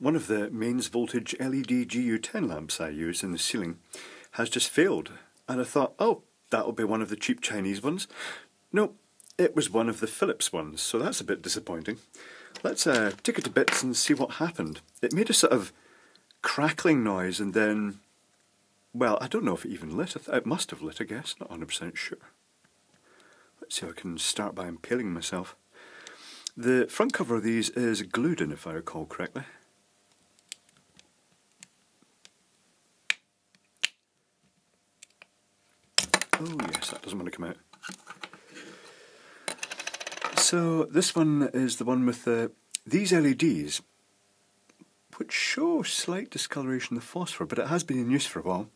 One of the mains voltage LED GU-10 lamps I use in the ceiling has just failed, and I thought, oh, that'll be one of the cheap Chinese ones. No, it was one of the Philips ones, so that's a bit disappointing. Let's take it to bits and see what happened. It made a sort of crackling noise and then, well, I don't know if it even lit. It must have lit, I guess, not 100% sure. Let's see if I can start by impaling myself. The front cover of these is glued in, if I recall correctly. Oh yes, that doesn't want to come out. So this one is the one with these LEDs, which show slight discoloration of the phosphor, but it has been in use for a while.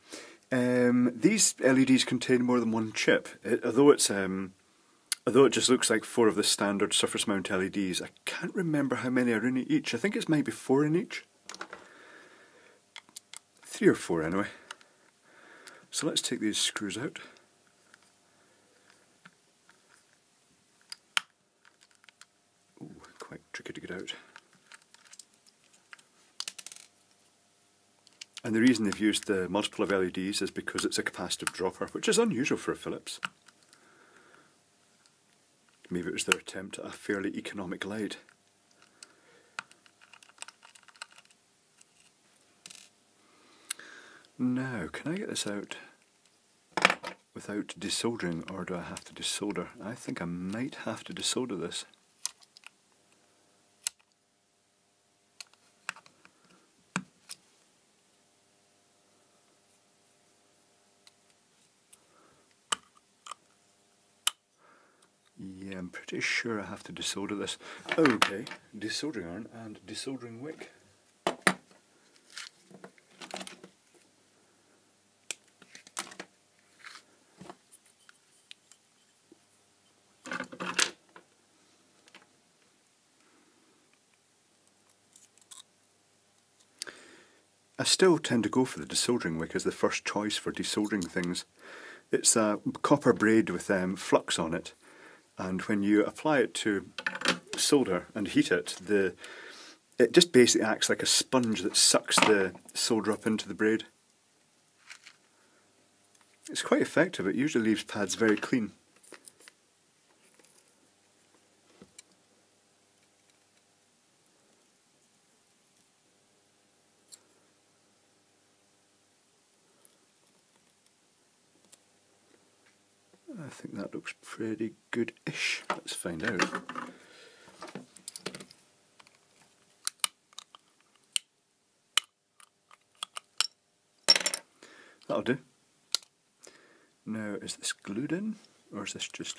These LEDs contain more than one chip. Although it just looks like four of the standard surface mount LEDs, I can't remember how many are in each. I think it's maybe four in each. Three or four anyway. So let's take these screws out. Quite tricky to get out. And the reason they've used the multiple of LEDs is because it's a capacitive dropper, which is unusual for a Philips. Maybe it was their attempt at a fairly economic light. Now, can I get this out without desoldering, or do I have to desolder? I think I might have to desolder this. Yeah, I'm pretty sure I have to desolder this. Okay, desoldering iron and desoldering wick. I still tend to go for the desoldering wick as the first choice for desoldering things. It's a copper braid with flux on it. And when you apply it to solder and heat it, it just basically acts like a sponge that sucks the solder up into the braid. It's quite effective, it usually leaves pads very clean. I think that looks pretty good-ish. Let's find out. That'll do. Now, is this glued in, or is this just...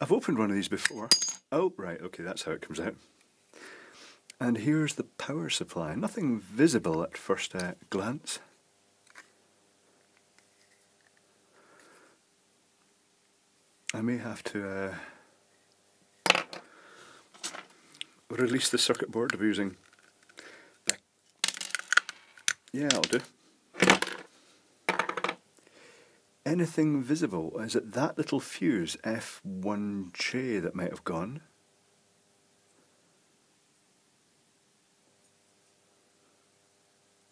I've opened one of these before. Oh, right, okay, that's how it comes out. And here's the power supply. Nothing visible at first glance. I may have to release the circuit board of using... Yeah, I'll do. Anything visible? Is it that little fuse, F1J, that might have gone?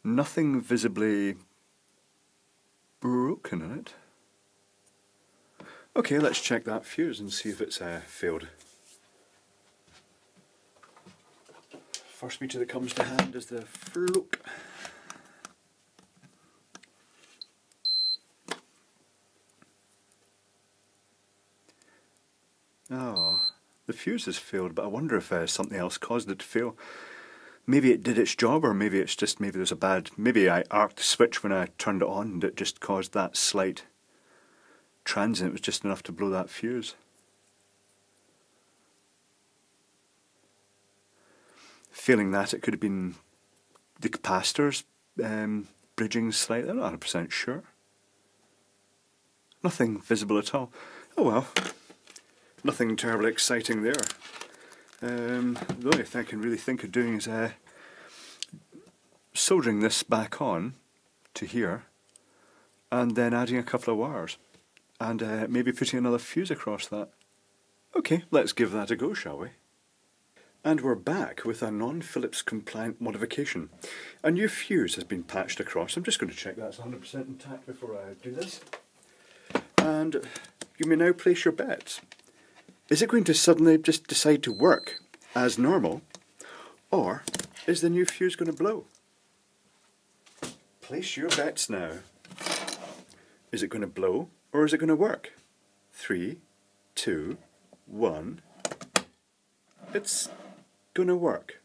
Nothing visibly broken in it. Okay, let's check that fuse and see if it's failed. First meter that comes to hand is the Fluke. Oh, the fuse has failed, but I wonder if something else caused it to fail. Maybe it did its job, or maybe it's just, maybe there's a bad, maybe I arced the switch when I turned it on and it just caused that slight transient. It was just enough to blow that fuse. Failing that, it could have been the capacitors bridging slightly. I'm not 100% sure. Nothing visible at all. Oh well, nothing terribly exciting there. The only thing I can really think of doing is soldering this back on to here and then adding a couple of wires and maybe putting another fuse across that. Okay, let's give that a go, shall we? And we're back with a non-Philips compliant modification. A new fuse has been patched across. I'm just going to check that's 100% intact before I do this. And you may now place your bets. Is it going to suddenly just decide to work as normal, or is the new fuse going to blow? Place your bets now. Is it going to blow, or is it going to work? 3, 2, 1... It's going to work.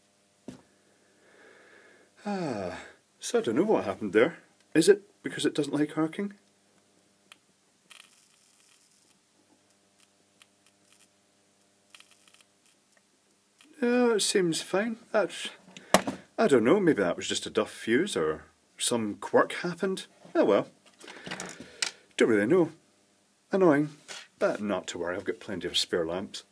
So I don't know what happened there. Is it because it doesn't like arcing? No, it seems fine. That's, I don't know, maybe that was just a duff fuse or some quirk happened. Oh well. Don't really know. Annoying, but not to worry, I've got plenty of spare lamps.